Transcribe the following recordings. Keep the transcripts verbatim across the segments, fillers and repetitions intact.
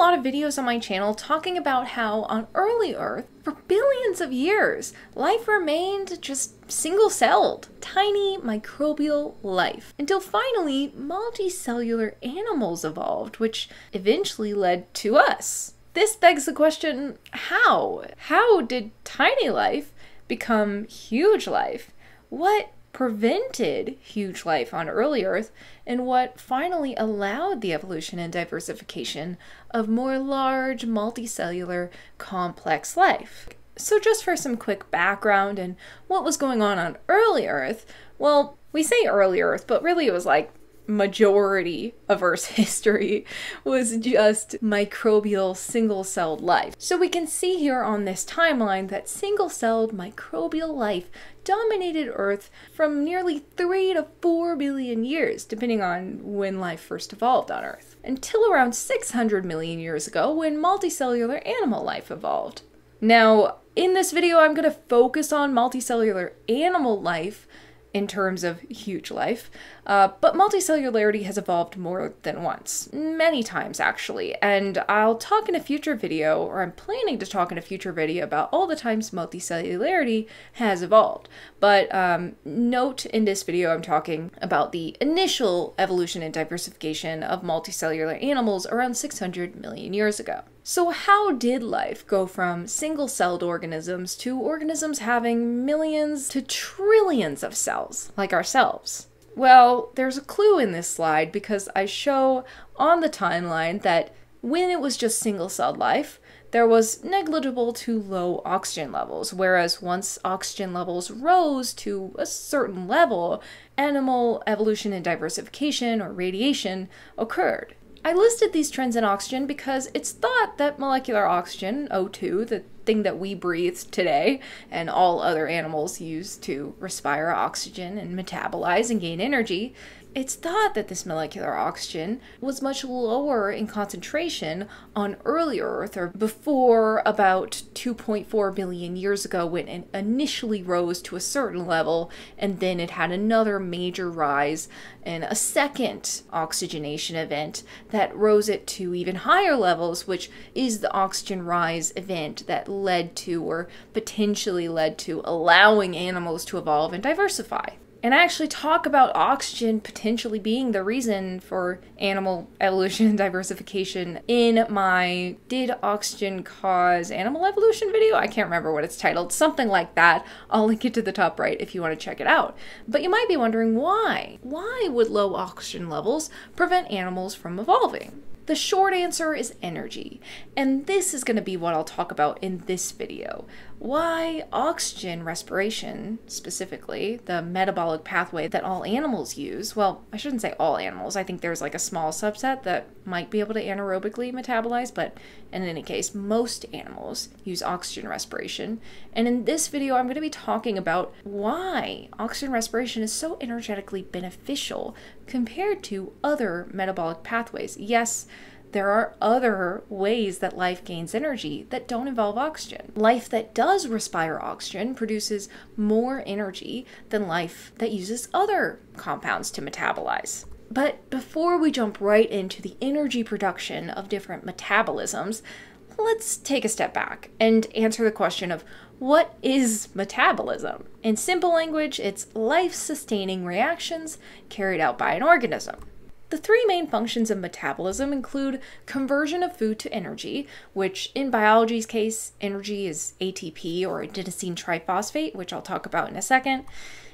lot of videos on my channel talking about how on early Earth, for billions of years, life remained just single-celled, tiny microbial life, until finally multicellular animals evolved, which eventually led to us. This begs the question, how? How did tiny life become huge life? What prevented huge life on early Earth, and what finally allowed the evolution and diversification of more large, multicellular, complex life? So just for some quick background and what was going on on early Earth, well, we say early Earth, but really it was like majority of Earth's history was just microbial single-celled life. So we can see here on this timeline that single-celled microbial life dominated Earth from nearly three to four billion years, depending on when life first evolved on Earth, until around six hundred million years ago when multicellular animal life evolved. Now, in this video, I'm going to focus on multicellular animal life in terms of huge life, uh, but multicellularity has evolved more than once, many times actually, and I'll talk in a future video, or I'm planning to talk in a future video about all the times multicellularity has evolved. But um, note in this video I'm talking about the initial evolution and diversification of multicellular animals around six hundred million years ago. So how did life go from single-celled organisms to organisms having millions to trillions of cells, like ourselves? Well, there's a clue in this slide because I show on the timeline that when it was just single-celled life, there was negligible to low oxygen levels, whereas once oxygen levels rose to a certain level, animal evolution and diversification, or radiation, occurred. I listed these trends in oxygen because it's thought that molecular oxygen, O two, the thing that we breathe today and all other animals use to respire oxygen and metabolize and gain energy, it's thought that this molecular oxygen was much lower in concentration on early Earth, or before about two point four billion years ago, when it initially rose to a certain level, and then it had another major rise and a second oxygenation event that rose it to even higher levels, which is the oxygen rise event that led to, or potentially led to, allowing animals to evolve and diversify. And I actually talk about oxygen potentially being the reason for animal evolution and diversification in my Did Oxygen Cause Animal Evolution video? I can't remember what it's titled, something like that. I'll link it to the top right if you want to check it out. But you might be wondering why? Why would low oxygen levels prevent animals from evolving? The short answer is energy, and this is going to be what I'll talk about in this video. Why oxygen respiration, specifically the metabolic pathway that all animals use, well, I shouldn't say all animals, I think there's like a small subset that might be able to anaerobically metabolize, but in any case, most animals use oxygen respiration. And in this video, I'm going to be talking about why oxygen respiration is so energetically beneficial compared to other metabolic pathways. Yes, there are other ways that life gains energy that don't involve oxygen. Life that does respire oxygen produces more energy than life that uses other compounds to metabolize. But before we jump right into the energy production of different metabolisms, let's take a step back and answer the question of what is metabolism? In simple language, it's life-sustaining reactions carried out by an organism. The three main functions of metabolism include conversion of food to energy, which in biology's case, energy is A T P, or adenosine triphosphate, which I'll talk about in a second.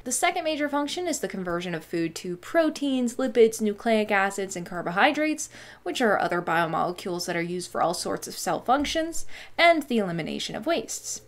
The second major function is the conversion of food to proteins, lipids, nucleic acids, and carbohydrates, which are other biomolecules that are used for all sorts of cell functions, and the elimination of wastes.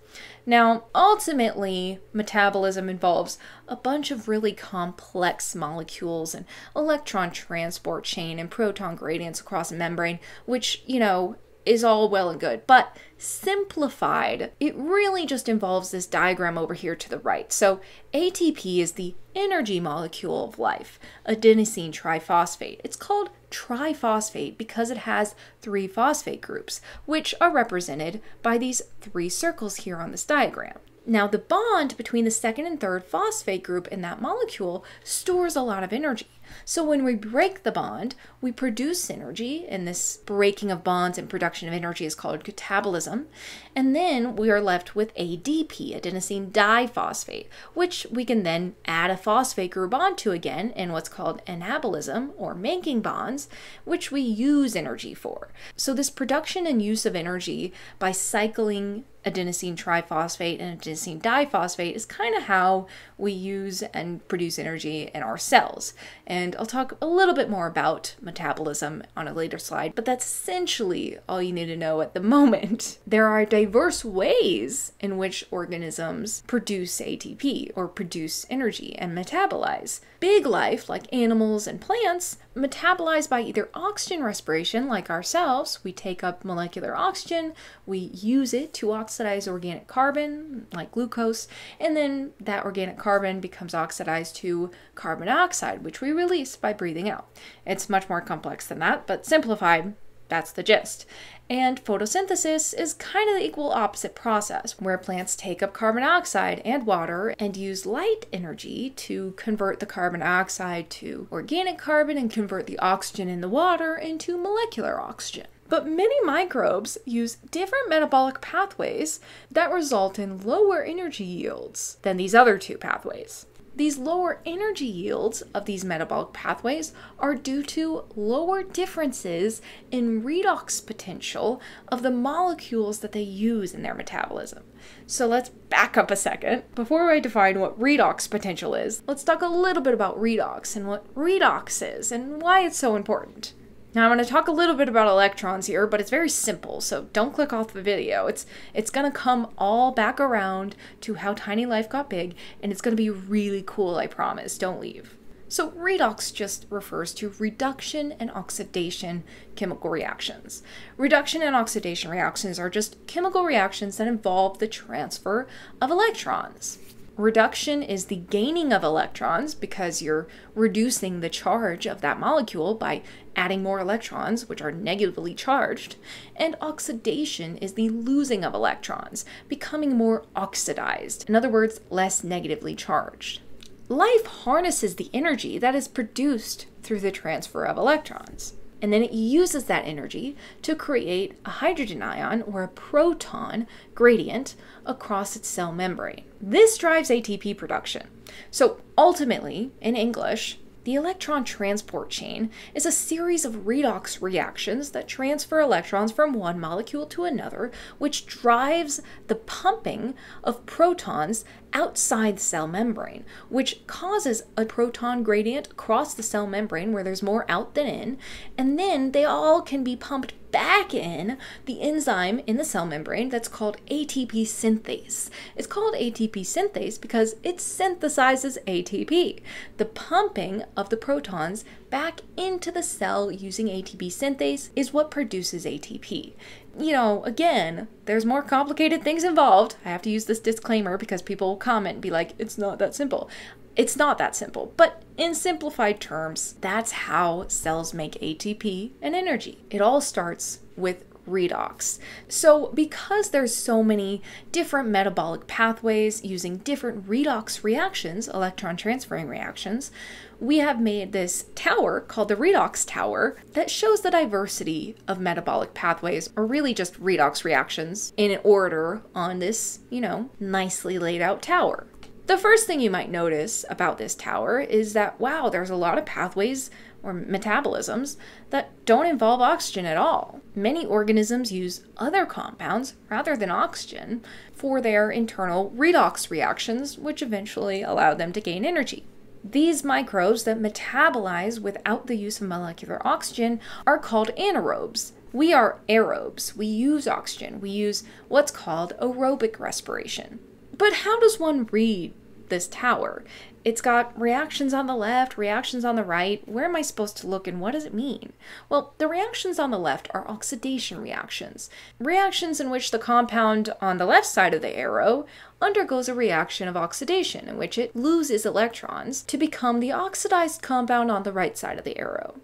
Now, ultimately, metabolism involves a bunch of really complex molecules and electron transport chain and proton gradients across a membrane, which, you know, is all well and good, but simplified, it really just involves this diagram over here to the right. So A T P is the energy molecule of life, adenosine triphosphate. It's called triphosphate because it has three phosphate groups, which are represented by these three circles here on this diagram. Now, the bond between the second and third phosphate group in that molecule stores a lot of energy. So when we break the bond, we produce energy, and this breaking of bonds and production of energy is called catabolism. And then we are left with A D P, adenosine diphosphate, which we can then add a phosphate group onto again in what's called anabolism, or making bonds, which we use energy for. So this production and use of energy by cycling adenosine triphosphate and adenosine diphosphate is kind of how we use and produce energy in our cells. And I'll talk a little bit more about metabolism on a later slide, but that's essentially all you need to know at the moment. There are diverse ways in which organisms produce A T P, or produce energy, and metabolize. Big life, like animals and plants, metabolize by either oxygen respiration, like ourselves. We take up molecular oxygen, we use it to oxidize oxidize organic carbon, like glucose, and then that organic carbon becomes oxidized to carbon dioxide, which we release by breathing out. It's much more complex than that, but simplified, that's the gist. And photosynthesis is kind of the equal opposite process, where plants take up carbon dioxide and water and use light energy to convert the carbon dioxide to organic carbon and convert the oxygen in the water into molecular oxygen. But many microbes use different metabolic pathways that result in lower energy yields than these other two pathways. These lower energy yields of these metabolic pathways are due to lower differences in redox potential of the molecules that they use in their metabolism. So let's back up a second. Before I define what redox potential is, let's talk a little bit about redox and what redox is and why it's so important. Now I'm going to talk a little bit about electrons here, but it's very simple, so don't click off the video. It's, it's going to come all back around to how tiny life got big, and it's going to be really cool, I promise. Don't leave. So redox just refers to reduction and oxidation chemical reactions. Reduction and oxidation reactions are just chemical reactions that involve the transfer of electrons. Reduction is the gaining of electrons because you're reducing the charge of that molecule by adding more electrons, which are negatively charged. And oxidation is the losing of electrons, becoming more oxidized. In other words, less negatively charged. Life harnesses the energy that is produced through the transfer of electrons. And then it uses that energy to create a hydrogen ion, or a proton gradient, across its cell membrane. This drives A T P production. So ultimately, in English, the electron transport chain is a series of redox reactions that transfer electrons from one molecule to another, which drives the pumping of protons outside the cell membrane, which causes a proton gradient across the cell membrane where there's more out than in, and then they all can be pumped back in the enzyme in the cell membrane that's called A T P synthase. It's called A T P synthase because it synthesizes A T P, the pumping of the protons back into the cell using A T P synthase is what produces A T P. You know, again, there's more complicated things involved. I have to use this disclaimer because people will comment and be like, it's not that simple. It's not that simple, but in simplified terms, that's how cells make A T P and energy. It all starts with redox. So because there's so many different metabolic pathways using different redox reactions, electron transferring reactions, we have made this tower called the redox tower that shows the diversity of metabolic pathways, or really just redox reactions, in order on this, you know, nicely laid out tower. The first thing you might notice about this tower is that, wow, there's a lot of pathways or metabolisms that don't involve oxygen at all. Many organisms use other compounds rather than oxygen for their internal redox reactions, which eventually allow them to gain energy. These microbes that metabolize without the use of molecular oxygen are called anaerobes. We are aerobes. We use oxygen. We use what's called aerobic respiration. But how does one read this tower? It's got reactions on the left, reactions on the right. Where am I supposed to look and what does it mean? Well, the reactions on the left are oxidation reactions, reactions in which the compound on the left side of the arrow undergoes a reaction of oxidation in which it loses electrons to become the oxidized compound on the right side of the arrow.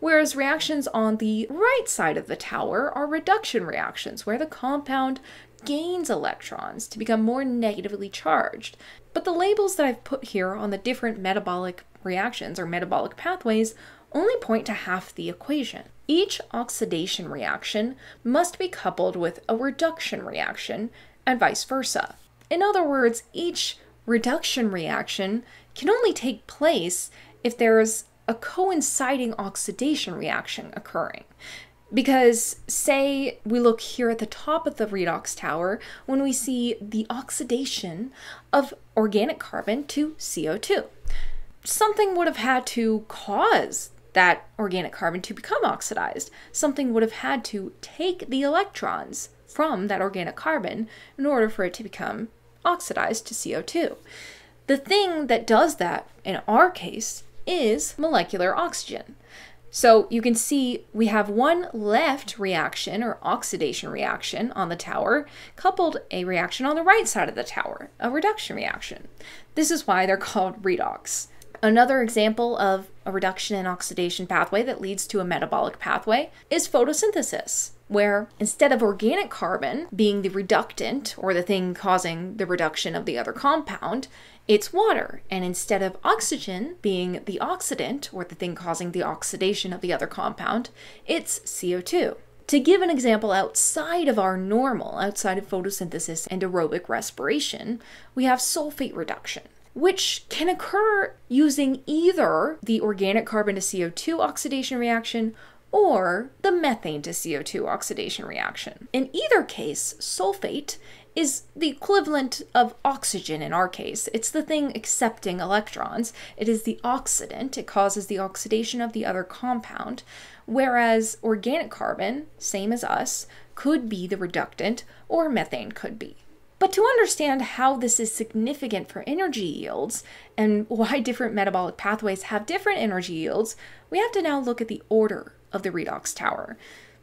Whereas reactions on the right side of the tower are reduction reactions where the compound gains electrons to become more negatively charged. But the labels that I've put here on the different metabolic reactions or metabolic pathways only point to half the equation. Each oxidation reaction must be coupled with a reduction reaction and vice versa. In other words, each reduction reaction can only take place if there is a coinciding oxidation reaction occurring. Because say we look here at the top of the redox tower when we see the oxidation of organic carbon to C O two. Something would have had to cause that organic carbon to become oxidized. Something would have had to take the electrons from that organic carbon in order for it to become oxidized to C O two. The thing that does that in our case is molecular oxygen. So you can see we have one left reaction or oxidation reaction on the tower, coupled a reaction on the right side of the tower, a reduction reaction. This is why they're called redox. Another example of a reduction and oxidation pathway that leads to a metabolic pathway is photosynthesis, where instead of organic carbon being the reductant or the thing causing the reduction of the other compound, it's water. And instead of oxygen being the oxidant or the thing causing the oxidation of the other compound, it's C O two. To give an example outside of our normal, outside of photosynthesis and aerobic respiration, we have sulfate reduction, which can occur using either the organic carbon to C O two oxidation reaction or the methane to C O two oxidation reaction. In either case, sulfate is the equivalent of oxygen in our case. It's the thing accepting electrons. It is the oxidant. It causes the oxidation of the other compound, whereas organic carbon, same as us, could be the reductant, or methane could be. But to understand how this is significant for energy yields and why different metabolic pathways have different energy yields, we have to now look at the order of the redox tower.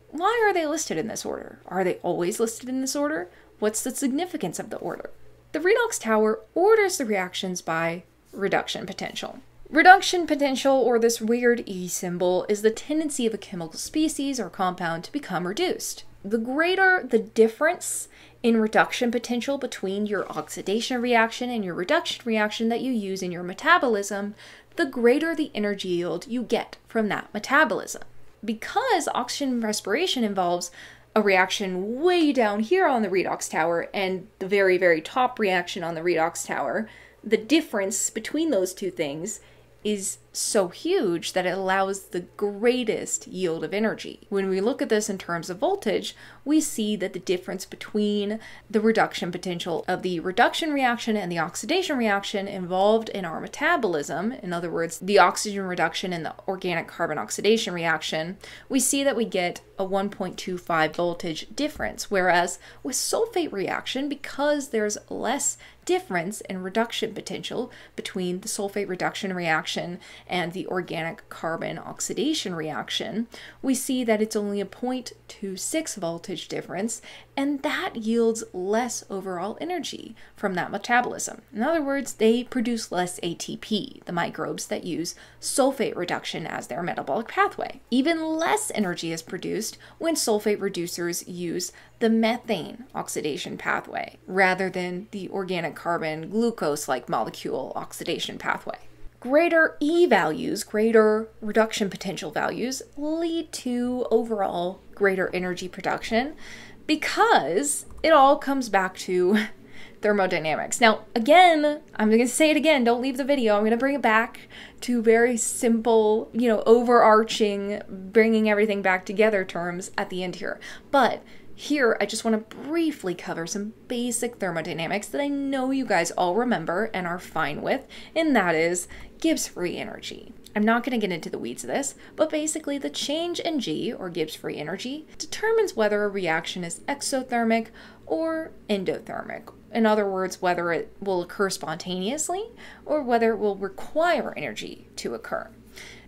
Why are they listed in this order? Are they always listed in this order? What's the significance of the order? The redox tower orders the reactions by reduction potential. Reduction potential, or this weird E symbol, is the tendency of a chemical species or compound to become reduced. The greater the difference in reduction potential between your oxidation reaction and your reduction reaction that you use in your metabolism, the greater the energy yield you get from that metabolism. Because oxygen respiration involves a reaction way down here on the redox tower and the very, very top reaction on the redox tower, the difference between those two things is so huge that it allows the greatest yield of energy. When we look at this in terms of voltage, we see that the difference between the reduction potential of the reduction reaction and the oxidation reaction involved in our metabolism, in other words, the oxygen reduction and the organic carbon oxidation reaction, we see that we get a one point two five voltage difference, whereas with sulfate reaction, because there's less difference in reduction potential between the sulfate reduction reaction and the organic carbon oxidation reaction, we see that it's only a zero point two six voltage difference, and that yields less overall energy from that metabolism. In other words, they produce less A T P, the microbes that use sulfate reduction as their metabolic pathway. Even less energy is produced when sulfate reducers use the methane oxidation pathway rather than the organic carbon glucose-like molecule oxidation pathway. Greater E values, greater reduction potential values, lead to overall greater energy production because it all comes back to thermodynamics. Now, again, I'm going to say it again, don't leave the video. I'm going to bring it back to very simple, you know, overarching, bringing everything back together terms at the end here. But here, I just want to briefly cover some basic thermodynamics that I know you guys all remember and are fine with, and that is Gibbs free energy. I'm not going to get into the weeds of this, but basically the change in G, or Gibbs free energy, determines whether a reaction is exothermic or endothermic. In other words, whether it will occur spontaneously or whether it will require energy to occur.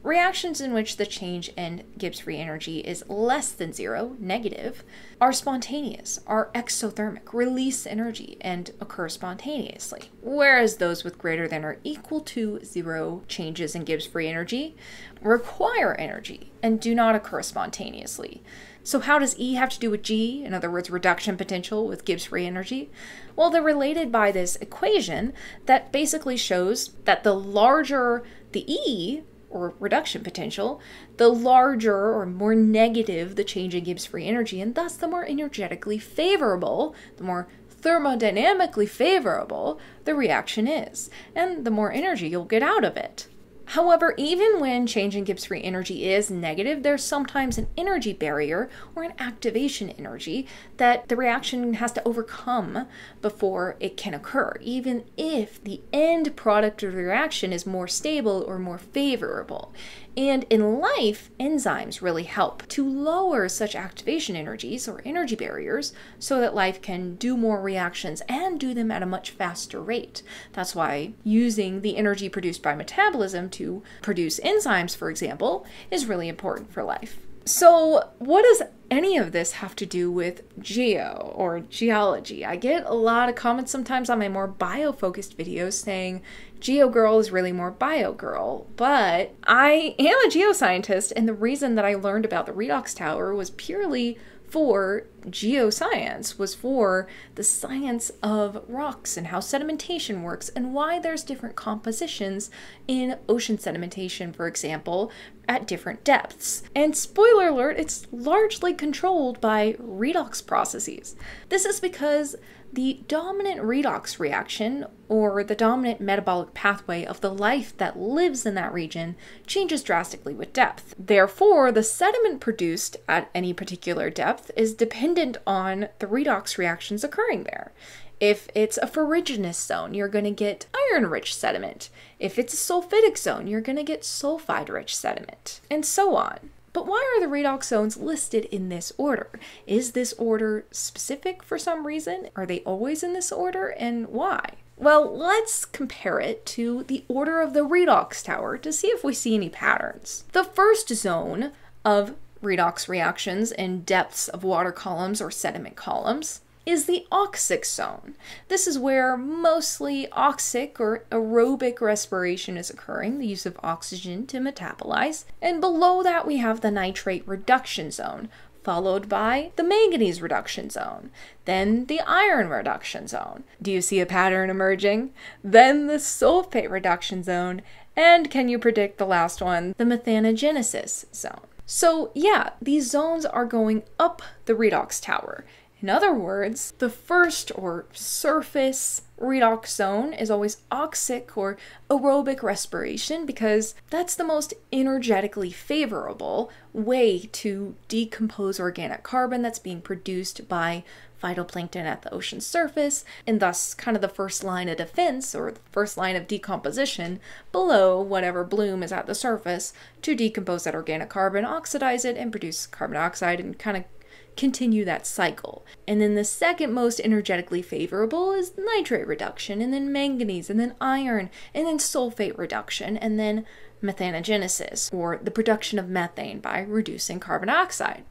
Reactions in which the change in Gibbs free energy is less than zero, negative, are spontaneous, are exothermic, release energy, and occur spontaneously. Whereas those with greater than or equal to zero changes in Gibbs free energy require energy and do not occur spontaneously. So how does E have to do with G, in other words, reduction potential with Gibbs free energy? Well, they're related by this equation that basically shows that the larger the E, or reduction potential, the larger or more negative the change in Gibbs free energy, and thus the more energetically favorable, the more thermodynamically favorable the reaction is, and the more energy you'll get out of it. However, even when change in Gibbs free energy is negative, there's sometimes an energy barrier or an activation energy that the reaction has to overcome before it can occur, even if the end product of the reaction is more stable or more favorable. And in life, enzymes really help to lower such activation energies or energy barriers so that life can do more reactions and do them at a much faster rate. That's why using the energy produced by metabolism to produce enzymes, for example, is really important for life. So what does any of this have to do with geo or geology? I get a lot of comments sometimes on my more bio-focused videos saying Geo Girl is really more Bio Girl, but I am a geoscientist, and the reason that I learned about the redox tower was purely for geoscience, was for the science of rocks and how sedimentation works and why there's different compositions in ocean sedimentation, for example, at different depths. And spoiler alert, it's largely controlled by redox processes. This is because the dominant redox reaction, or the dominant metabolic pathway of the life that lives in that region, changes drastically with depth. Therefore, the sediment produced at any particular depth is dependent on the redox reactions occurring there. If it's a ferruginous zone, you're going to get iron-rich sediment. If it's a sulfitic zone, you're going to get sulfide-rich sediment, and so on. But why are the redox zones listed in this order? Is this order specific for some reason? Are they always in this order, and why? Well, let's compare it to the order of the redox tower to see if we see any patterns. The first zone of redox reactions in depths of water columns or sediment columns is the oxic zone. This is where mostly oxic or aerobic respiration is occurring, the use of oxygen to metabolize. And below that we have the nitrate reduction zone, followed by the manganese reduction zone, then the iron reduction zone. Do you see a pattern emerging? Then the sulfate reduction zone, and can you predict the last one, the methanogenesis zone? So yeah, these zones are going up the redox tower. In other words, the first or surface redox zone is always oxic or aerobic respiration because that's the most energetically favorable way to decompose organic carbon that's being produced by phytoplankton at the ocean surface, and thus kind of the first line of defense or the first line of decomposition below whatever bloom is at the surface to decompose that organic carbon, oxidize it, and produce carbon dioxide and kind of continue that cycle. And then the second most energetically favorable is nitrate reduction, and then manganese, and then iron, and then sulfate reduction, and then methanogenesis, or the production of methane by reducing carbon dioxide.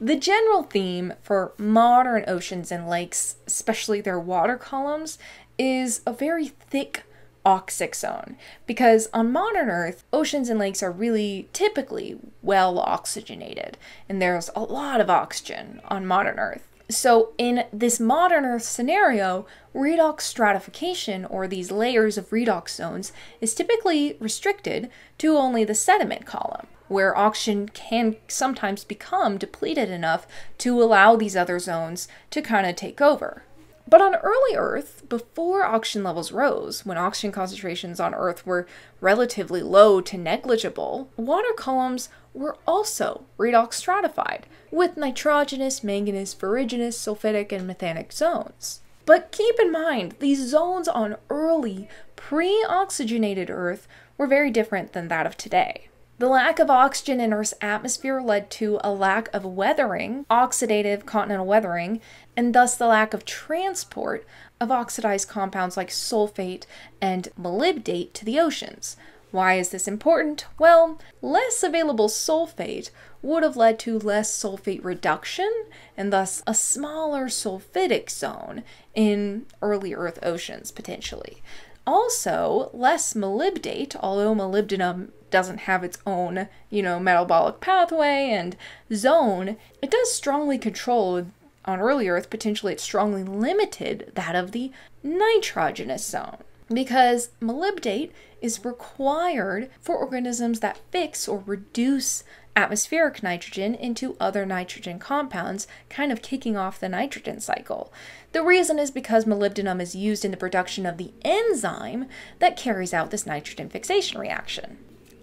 The general theme for modern oceans and lakes, especially their water columns, is a very thick oxic zone, because on modern Earth, oceans and lakes are really typically well oxygenated, and there's a lot of oxygen on modern Earth. So in this modern Earth scenario, redox stratification, or these layers of redox zones, is typically restricted to only the sediment column, where oxygen can sometimes become depleted enough to allow these other zones to kind of take over. But on early Earth, before oxygen levels rose, when oxygen concentrations on Earth were relatively low to negligible, water columns were also redox stratified, with nitrogenous, manganese, ferruginous, sulfitic, and methanic zones. But keep in mind, these zones on early, pre-oxygenated Earth were very different than that of today. The lack of oxygen in Earth's atmosphere led to a lack of weathering, oxidative continental weathering, and thus the lack of transport of oxidized compounds like sulfate and molybdate to the oceans. Why is this important? Well, less available sulfate would have led to less sulfate reduction, and thus a smaller sulfitic zone in early Earth oceans, potentially. also less molybdate, although molybdenum doesn't have its own, you know, metabolic pathway and zone, it does strongly control, on early Earth, potentially it strongly limited that of the nitrogenous zone, because molybdate is required for organisms that fix or reduce atmospheric nitrogen into other nitrogen compounds, kind of kicking off the nitrogen cycle. The reason is because molybdenum is used in the production of the enzyme that carries out this nitrogen fixation reaction.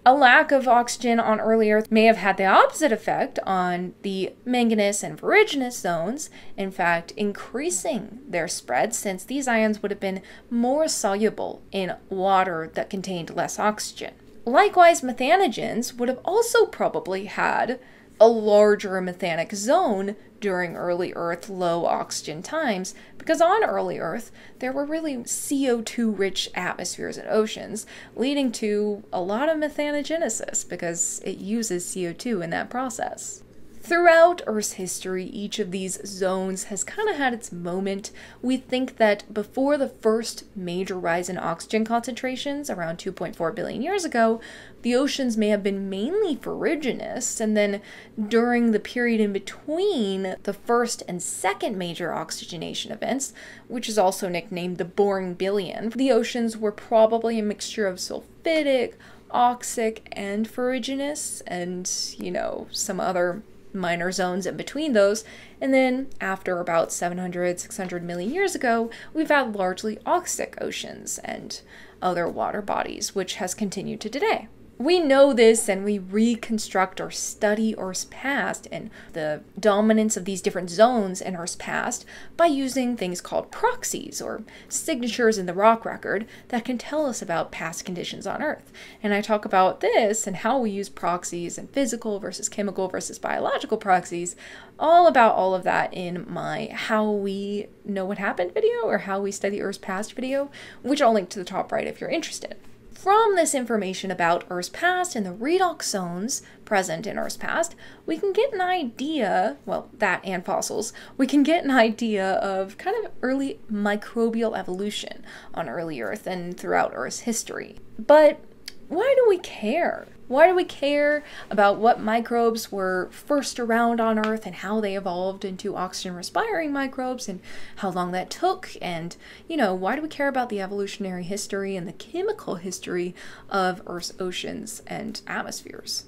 A lack of oxygen on early Earth may have had the opposite effect on the manganese and ferruginous zones, in fact increasing their spread, since these ions would have been more soluble in water that contained less oxygen. Likewise, methanogens would have also probably had a larger methanic zone during early Earth low oxygen times, because on early Earth there were really C O two rich atmospheres and oceans, leading to a lot of methanogenesis because it uses C O two in that process. Throughout Earth's history, each of these zones has kind of had its moment. We think that before the first major rise in oxygen concentrations around two point four billion years ago, the oceans may have been mainly ferruginous, and then during the period in between the first and second major oxygenation events, which is also nicknamed the Boring Billion, the oceans were probably a mixture of sulfidic, oxic, and ferruginous, and, you know, some other minor zones in between those. And then after about seven hundred, six hundred million years ago, we've had largely oxic oceans and other water bodies, which has continued to today. We know this, and we reconstruct or study Earth's past and the dominance of these different zones in Earth's past by using things called proxies, or signatures in the rock record, that can tell us about past conditions on Earth. And I talk about this and how we use proxies and physical versus chemical versus biological proxies, all about all of that in my How We Know What Happened video, or How We Study Earth's Past video, which I'll link to the top right if you're interested. From this information about Earth's past and the redox zones present in Earth's past, we can get an idea, well, that and fossils, we can get an idea of kind of early microbial evolution on early Earth and throughout Earth's history. But why do we care? Why do we care about what microbes were first around on Earth and how they evolved into oxygen-respiring microbes and how long that took? And, you know, why do we care about the evolutionary history and the chemical history of Earth's oceans and atmospheres?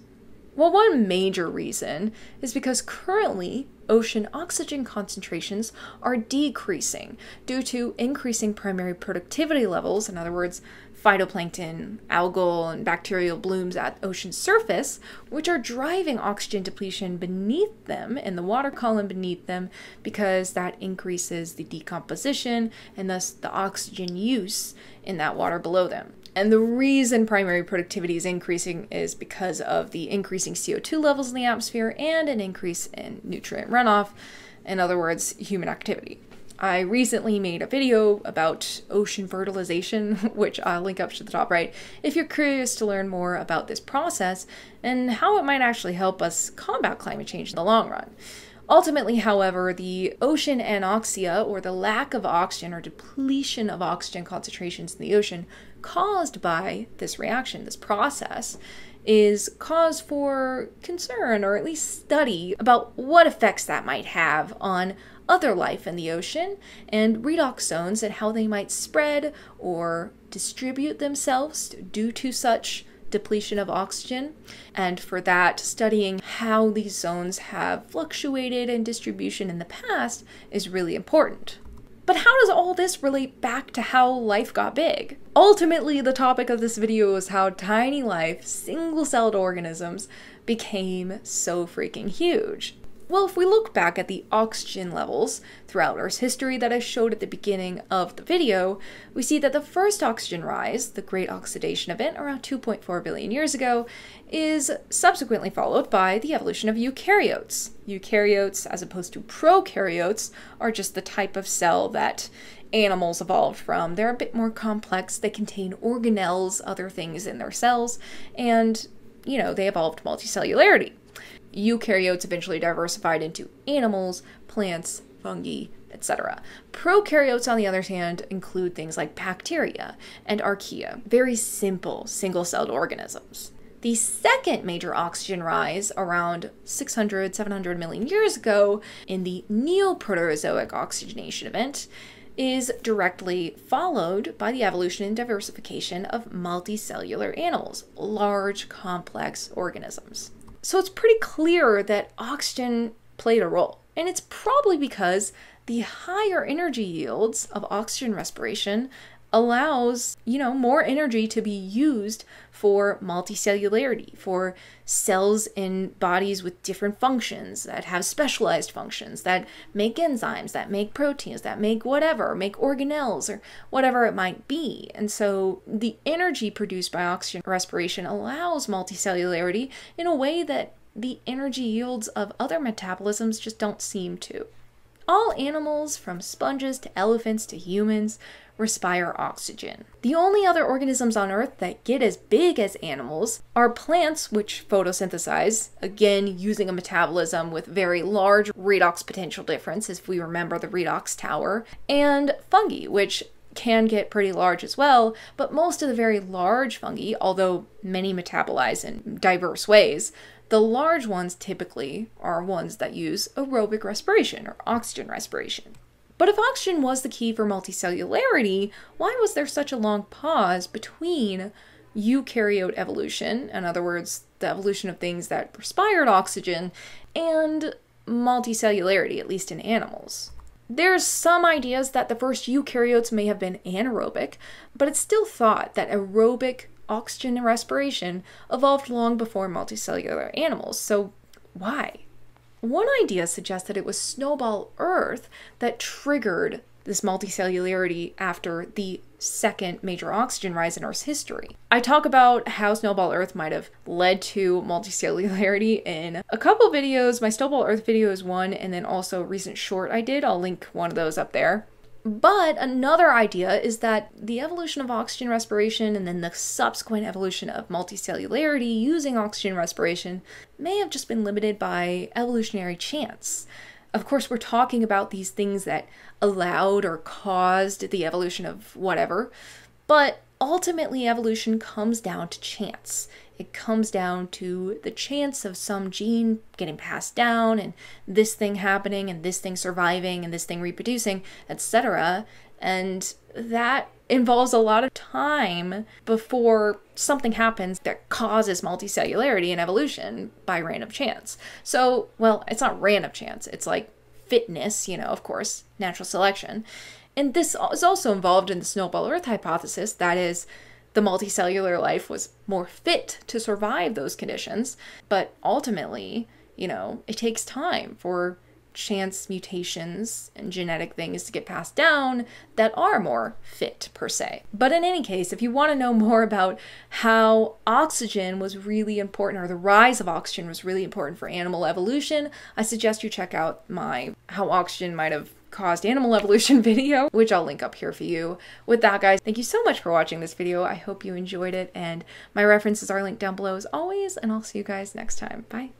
Well, one major reason is because currently ocean oxygen concentrations are decreasing due to increasing primary productivity levels. In other words, phytoplankton, algal, and bacterial blooms at ocean surface, which are driving oxygen depletion beneath them in the water column beneath them, because that increases the decomposition and thus the oxygen use in that water below them. And the reason primary productivity is increasing is because of the increasing C O two levels in the atmosphere and an increase in nutrient runoff, in other words, human activity. I recently made a video about ocean fertilization, which I'll link up to the top right if you're curious to learn more about this process and how it might actually help us combat climate change in the long run. Ultimately, however, the ocean anoxia, or the lack of oxygen or depletion of oxygen concentrations in the ocean caused by this reaction, this process, is cause for concern, or at least study about what effects that might have on other life in the ocean and redox zones and how they might spread or distribute themselves due to such depletion of oxygen, and for that, studying how these zones have fluctuated in distribution in the past is really important. But how does all this relate back to how life got big? Ultimately, the topic of this video is how tiny life, single-celled organisms, became so freaking huge. Well, if we look back at the oxygen levels throughout Earth's history that I showed at the beginning of the video, we see that the first oxygen rise, the Great Oxidation Event around two point four billion years ago, is subsequently followed by the evolution of eukaryotes. Eukaryotes, as opposed to prokaryotes, are just the type of cell that animals evolved from. They're a bit more complex, they contain organelles, other things in their cells, and, you know, they evolved multicellularity. Eukaryotes eventually diversified into animals, plants, fungi, et cetera. Prokaryotes, on the other hand, include things like bacteria and archaea, very simple single-celled organisms. The second major oxygen rise, around six hundred to seven hundred million years ago, in the Neoproterozoic oxygenation event, is directly followed by the evolution and diversification of multicellular animals, large, complex organisms. So it's pretty clear that oxygen played a role, and it's probably because the higher energy yields of oxygen respiration allows, you know, more energy to be used for multicellularity, for cells in bodies with different functions that have specialized functions, that make enzymes, that make proteins, that make whatever, make organelles or whatever it might be. And so the energy produced by oxygen respiration allows multicellularity in a way that the energy yields of other metabolisms just don't seem to. All animals, from sponges to elephants to humans, respire oxygen. The only other organisms on Earth that get as big as animals are plants, which photosynthesize, again using a metabolism with very large redox potential difference, if we remember the redox tower, and fungi, which can get pretty large as well, but most of the very large fungi, although many metabolize in diverse ways, the large ones typically are ones that use aerobic respiration or oxygen respiration. But if oxygen was the key for multicellularity, why was there such a long pause between eukaryote evolution, in other words, the evolution of things that respired oxygen, and multicellularity, at least in animals? There's some ideas that the first eukaryotes may have been anaerobic, but it's still thought that aerobic oxygen respiration evolved long before multicellular animals, so why? One idea suggests that it was Snowball Earth that triggered this multicellularity after the second major oxygen rise in Earth's history. I talk about how Snowball Earth might have led to multicellularity in a couple videos. My Snowball Earth video is one, and then also a recent short I did. I'll link one of those up there. But another idea is that the evolution of oxygen respiration and then the subsequent evolution of multicellularity using oxygen respiration may have just been limited by evolutionary chance. Of course, we're talking about these things that allowed or caused the evolution of whatever, but ultimately evolution comes down to chance. It comes down to the chance of some gene getting passed down and this thing happening and this thing surviving and this thing reproducing, et cetera. And that involves a lot of time before something happens that causes multicellularity and evolution by random chance. So, well, it's not random chance. It's like fitness, you know, of course, natural selection. And this is also involved in the Snowball Earth hypothesis, that is, the multicellular life was more fit to survive those conditions, but ultimately, you know, it takes time for chance mutations and genetic things to get passed down that are more fit, per se. But in any case, if you want to know more about how oxygen was really important, or the rise of oxygen was really important for animal evolution, I suggest you check out my How Oxygen Might Have Caused Animal Evolution video, which I'll link up here for you. With that, guys, thank you so much for watching this video. I hope you enjoyed it, and my references are linked down below as always, and I'll see you guys next time. Bye!